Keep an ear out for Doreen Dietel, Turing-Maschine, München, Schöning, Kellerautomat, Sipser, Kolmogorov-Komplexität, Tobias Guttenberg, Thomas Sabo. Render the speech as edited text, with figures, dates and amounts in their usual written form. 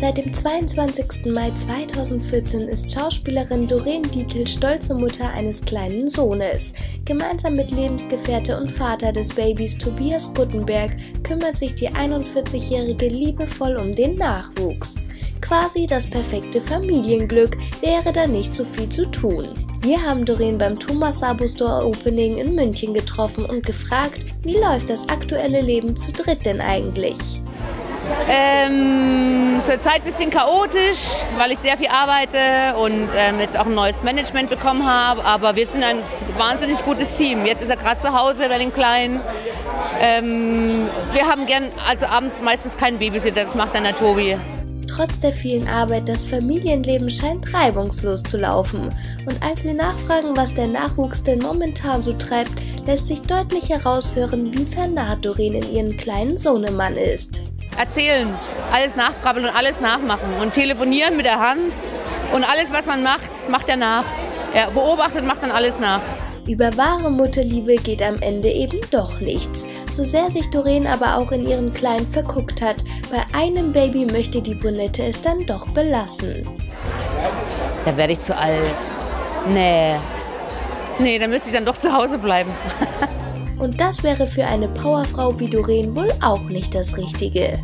Seit dem 22. Mai 2014 ist Schauspielerin Doreen Dietel stolze Mutter eines kleinen Sohnes. Gemeinsam mit Lebensgefährte und Vater des Babys Tobias Guttenberg kümmert sich die 41-Jährige liebevoll um den Nachwuchs. Quasi das perfekte Familienglück, wäre da nicht so viel zu tun. Wir haben Doreen beim Thomas Sabo Store Opening in München getroffen und gefragt, wie läuft das aktuelle Leben zu dritt denn eigentlich? Zurzeit ein bisschen chaotisch, weil ich sehr viel arbeite und jetzt auch ein neues Management bekommen habe. Aber wir sind ein wahnsinnig gutes Team. Jetzt ist er gerade zu Hause bei den Kleinen. Wir haben also abends meistens keinen Babysitter, das macht dann der Tobi. Trotz der vielen Arbeit, das Familienleben scheint reibungslos zu laufen. Und als wir nachfragen, was der Nachwuchs denn momentan so treibt, lässt sich deutlich heraushören, wie vernarrt Doreen in ihren kleinen Sohnemann ist. Erzählen, alles nachbrabbeln und alles nachmachen und telefonieren mit der Hand und alles, was man macht, macht er nach. Er beobachtet, macht dann alles nach. Über wahre Mutterliebe geht am Ende eben doch nichts. So sehr sich Doreen aber auch in ihren Kleinen verguckt hat, bei einem Baby möchte die Brünette es dann doch belassen. Da werde ich zu alt. Nee, dann müsste ich dann doch zu Hause bleiben. Und das wäre für eine Powerfrau wie Doreen wohl auch nicht das Richtige.